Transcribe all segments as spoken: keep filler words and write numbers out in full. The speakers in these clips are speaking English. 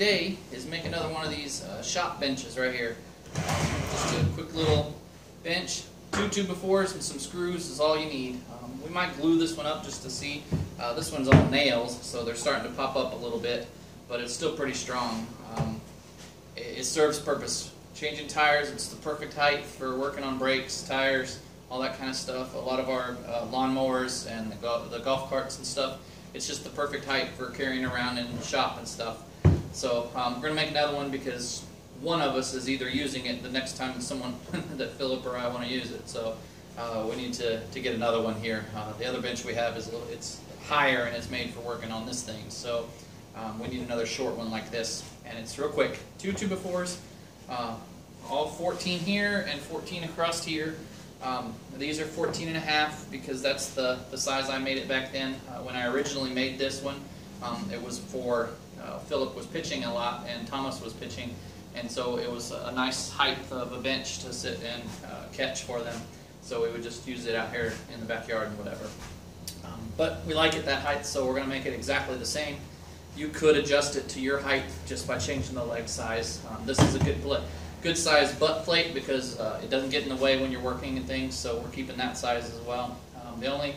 today is make another one of these uh, shop benches right here. Just a quick little bench, two two by fours and some screws is all you need. Um, we might glue this one up just to see. Uh, this one's all nails, so they're starting to pop up a little bit, but it's still pretty strong. Um, it, it serves purpose. Changing tires, it's the perfect height for working on brakes, tires, all that kind of stuff. A lot of our uh, lawnmowers and the, go the golf carts and stuff, it's just the perfect height for carrying around in the shop and stuff. So um, we're going to make another one because one of us is either using it the next time someone that Philip or I want to use it. So uh, we need to, to get another one here. Uh, the other bench we have is a little, it's higher and it's made for working on this thing. So um, we need another short one like this. And it's real quick, two two by fours, uh, all fourteen here and fourteen across here. Um, these are fourteen and a half because that's the, the size I made it back then. Uh, when I originally made this one, um, it was for, uh, Philip was pitching a lot and Thomas was pitching, and so it was a nice height of a bench to sit and uh, catch for them. So we would just use it out here in the backyard and whatever. Um, but we like it that height, so we're going to make it exactly the same. You could adjust it to your height just by changing the leg size. Um, this is a good play. Good size butt plate because uh, it doesn't get in the way when you're working and things, so we're keeping that size as well. Um, the only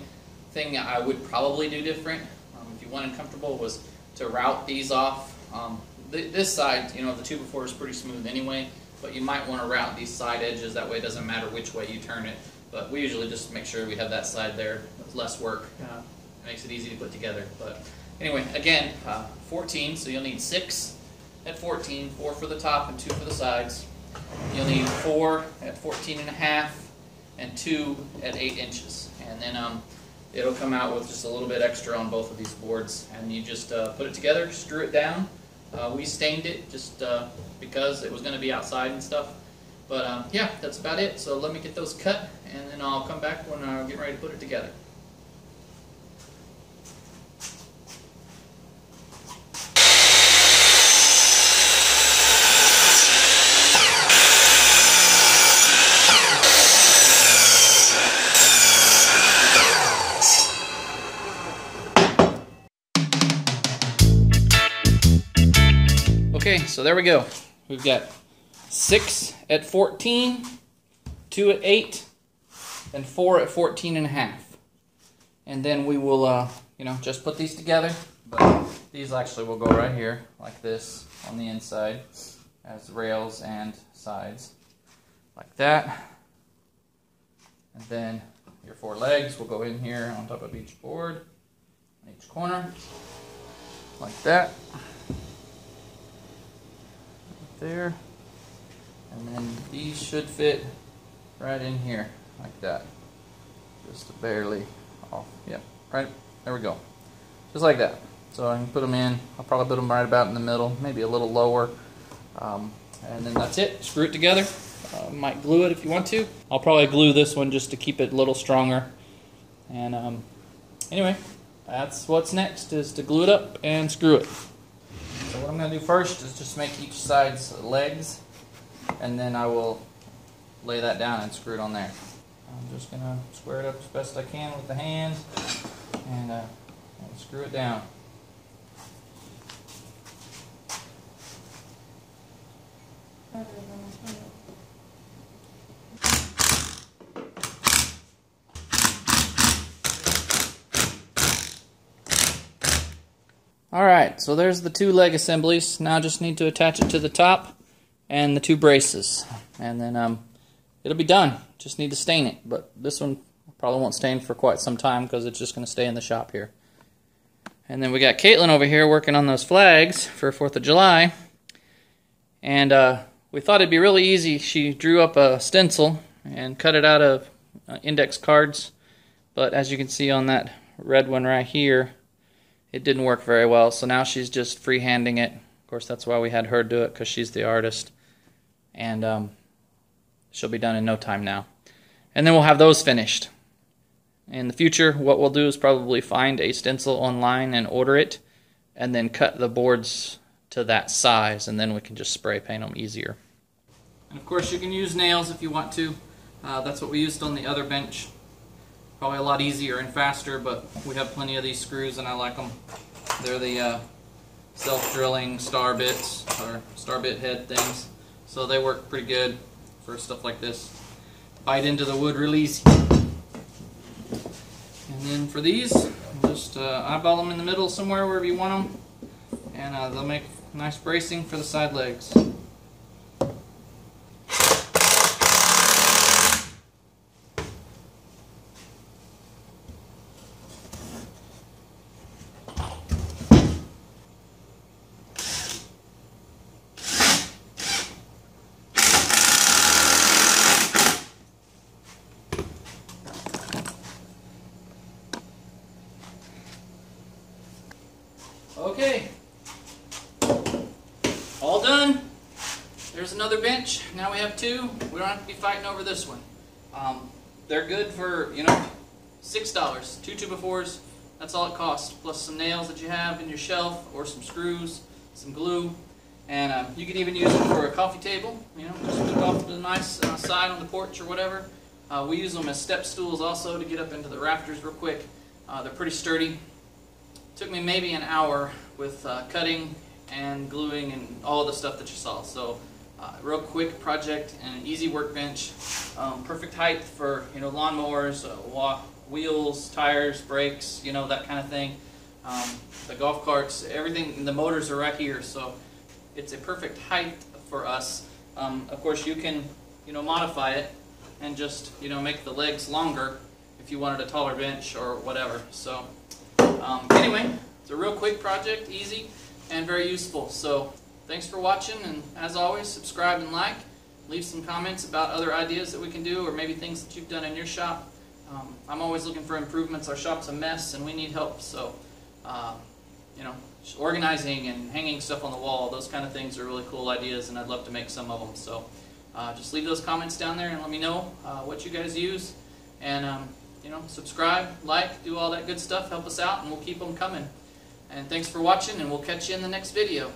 thing I would probably do different, um, if you wanted comfortable, was to route these off. Um, th this side, you know, the two by four is pretty smooth anyway, but you might want to route these side edges. That way it doesn't matter which way you turn it, but we usually just make sure we have that side there with less work. Uh, it makes it easy to put together. But anyway, again, uh, fourteen, so you'll need six at fourteen, four for the top and two for the sides. You'll need four at fourteen and a half and two at eight inches. And then um, it'll come out with just a little bit extra on both of these boards. And you just uh, put it together, screw it down. Uh, we stained it just uh, because it was going to be outside and stuff. But um, yeah, that's about it. So let me get those cut and then I'll come back when I'm getting ready to put it together. Okay, so there we go. We've got six at fourteen, two at eight, and four at fourteen and a half. And then we will, uh, you know, just put these together. But these actually will go right here, like this, on the inside, as rails and sides, like that. And then your four legs will go in here on top of each board, on each corner, like that. There, and then these should fit right in here like that, just barely off. Yep, right there we go, just like that. So I can put them in. I'll probably put them right about in the middle, maybe a little lower, um, and then that's it. Screw it together. Uh, might glue it if you want to. I'll probably glue this one just to keep it a little stronger. And um, anyway, that's what's next, is to glue it up and screw it. So what I'm going to do first is just make each side's legs, and then I will lay that down and screw it on there. I'm just going to square it up as best I can with the hand, and, uh, and screw it down. Alright, so there's the two leg assemblies. Now I just need to attach it to the top and the two braces. And then um, it'll be done. Just need to stain it. But this one probably won't stain for quite some time because it's just going to stay in the shop here. And then we got Caitlin over here working on those flags for fourth of July. And uh, we thought it'd be really easy. She drew up a stencil and cut it out of uh, index cards. But as you can see on that red one right here, it didn't work very well, so now she's just freehanding it. Of course, that's why we had her do it, because she's the artist. And um, she'll be done in no time now. And then we'll have those finished. In the future, what we'll do is probably find a stencil online and order it, and then cut the boards to that size, and then we can just spray paint them easier. And of course, you can use nails if you want to. Uh, that's what we used on the other bench. Probably a lot easier and faster, but we have plenty of these screws and I like them. They're the uh, self-drilling star bits or star bit head things. So they work pretty good for stuff like this. Bite into the wood really easy. And then for these, just uh, eyeball them in the middle somewhere wherever you want them, and uh, they'll make nice bracing for the side legs. Okay, all done. There's another bench. Now we have two. We don't have to be fighting over this one. Um, they're good for, you know, six dollars. Two two by fours, that's all it costs, plus some nails that you have in your shelf or some screws, some glue. And uh, you can even use them for a coffee table, you know, just put it off to the nice uh, side on the porch or whatever. Uh, we use them as step stools also to get up into the rafters real quick. Uh, they're pretty sturdy. Took me maybe an hour with uh, cutting and gluing and all the stuff that you saw. So, uh, real quick project and an easy workbench. Um, perfect height for, you know, lawnmowers, uh, walk, wheels, tires, brakes, you know, that kind of thing. Um, the golf carts, everything, the motors are right here. So, it's a perfect height for us. Um, of course, you can, you know, modify it and just, you know, make the legs longer if you wanted a taller bench or whatever. So. Um, anyway, it's a real quick project, easy, and very useful. So, thanks for watching, and as always, subscribe and like. Leave some comments about other ideas that we can do, or maybe things that you've done in your shop. Um, I'm always looking for improvements. Our shop's a mess, and we need help. So, uh, you know, organizing and hanging stuff on the wall, those kind of things are really cool ideas, and I'd love to make some of them. So, uh, just leave those comments down there and let me know uh, what you guys use. And, um, you know, subscribe, like, do all that good stuff, help us out, and we'll keep them coming. And thanks for watching, and we'll catch you in the next video.